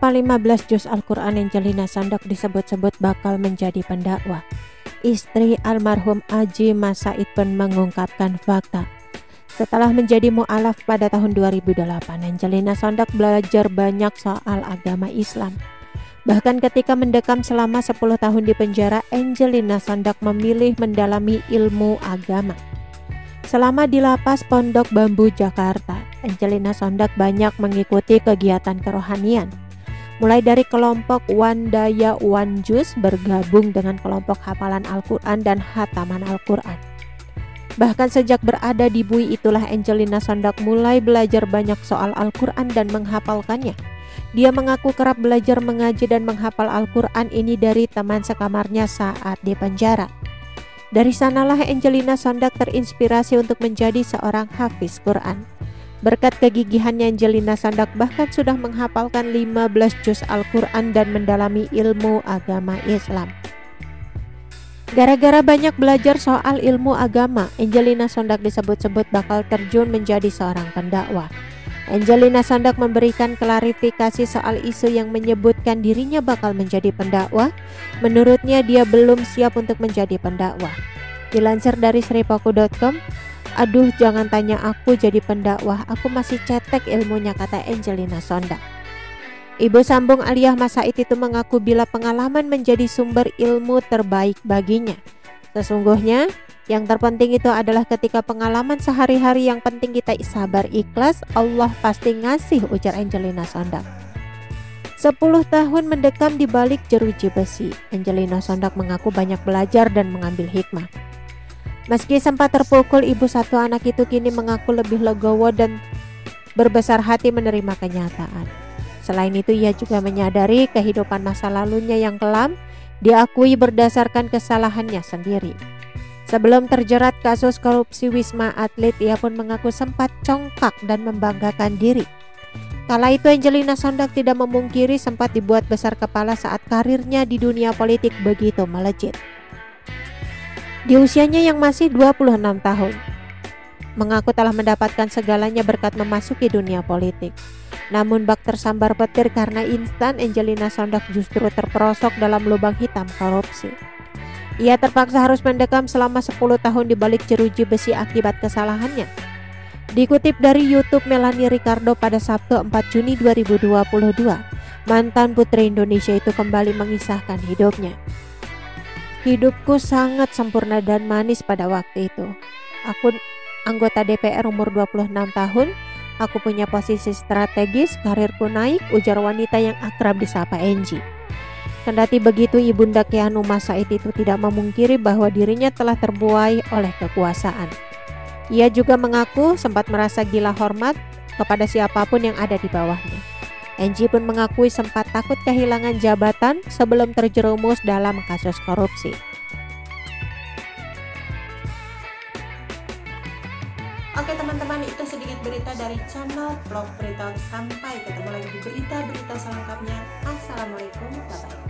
Kenapa 15 juz Al-Quran Angelina Sondakh disebut-sebut bakal menjadi pendakwah? Istri almarhum Adjie Massaid pun mengungkapkan fakta. Setelah menjadi mu'alaf pada tahun 2008, Angelina Sondakh belajar banyak soal agama Islam. Bahkan ketika mendekam selama 10 tahun di penjara, Angelina Sondakh memilih mendalami ilmu agama. Selama di Lapas Pondok Bambu, Jakarta, Angelina Sondakh banyak mengikuti kegiatan kerohanian. Mulai dari kelompok Wandaya Wanjus bergabung dengan kelompok hafalan Al-Quran dan Hataman Al-Quran. Bahkan sejak berada di Bui itulah Angelina Sondakh mulai belajar banyak soal Al-Quran dan menghafalkannya. Dia mengaku kerap belajar mengaji dan menghafal Al-Quran ini dari teman sekamarnya saat di penjara. Dari sanalah Angelina Sondakh terinspirasi untuk menjadi seorang hafiz Quran. Berkat kegigihannya, Angelina Sondakh bahkan sudah menghafalkan 15 juz Al-Quran dan mendalami ilmu agama Islam. Gara-gara banyak belajar soal ilmu agama, Angelina Sondakh disebut-sebut bakal terjun menjadi seorang pendakwah. Angelina Sondakh memberikan klarifikasi soal isu yang menyebutkan dirinya bakal menjadi pendakwah. Menurutnya dia belum siap untuk menjadi pendakwah. Dilansir dari sripaku.com, "Aduh, jangan tanya aku jadi pendakwah, aku masih cetek ilmunya," kata Angelina Sondakh. Ibu sambung Aliyah Massaid itu mengaku bila pengalaman menjadi sumber ilmu terbaik baginya. "Sesungguhnya, yang terpenting itu adalah ketika pengalaman sehari-hari yang penting kita sabar ikhlas, Allah pasti ngasih," ujar Angelina Sondakh. 10 tahun mendekam di balik jeruji besi, Angelina Sondakh mengaku banyak belajar dan mengambil hikmah. Meski sempat terpukul, ibu satu anak itu kini mengaku lebih legowo dan berbesar hati menerima kenyataan. Selain itu, ia juga menyadari kehidupan masa lalunya yang kelam diakui berdasarkan kesalahannya sendiri. Sebelum terjerat kasus korupsi Wisma Atlet, ia pun mengaku sempat congkak dan membanggakan diri. Kala itu Angelina Sondakh tidak memungkiri sempat dibuat besar kepala saat karirnya di dunia politik begitu melejit. Di usianya yang masih 26 tahun, mengaku telah mendapatkan segalanya berkat memasuki dunia politik. Namun bak tersambar petir karena instan, Angelina Sondakh justru terperosok dalam lubang hitam korupsi. Ia terpaksa harus mendekam selama 10 tahun di balik jeruji besi akibat kesalahannya. Dikutip dari YouTube Melanie Ricardo pada Sabtu 4 Juni 2022, mantan putri Indonesia itu kembali mengisahkan hidupnya. "Hidupku sangat sempurna dan manis pada waktu itu. Aku anggota DPR umur 26 tahun. Aku punya posisi strategis, karirku naik," ujar wanita yang akrab disapa Angie. Kendati begitu, ibunda Keanu Massaid itu tidak memungkiri bahwa dirinya telah terbuai oleh kekuasaan. Ia juga mengaku sempat merasa gila hormat kepada siapapun yang ada di bawahnya. Angie pun mengakui sempat takut kehilangan jabatan sebelum terjerumus dalam kasus korupsi. Oke teman-teman, itu sedikit berita dari channel Vlog Berita. Sampai ketemu lagi di berita-berita selengkapnya. Assalamualaikum, bye-bye.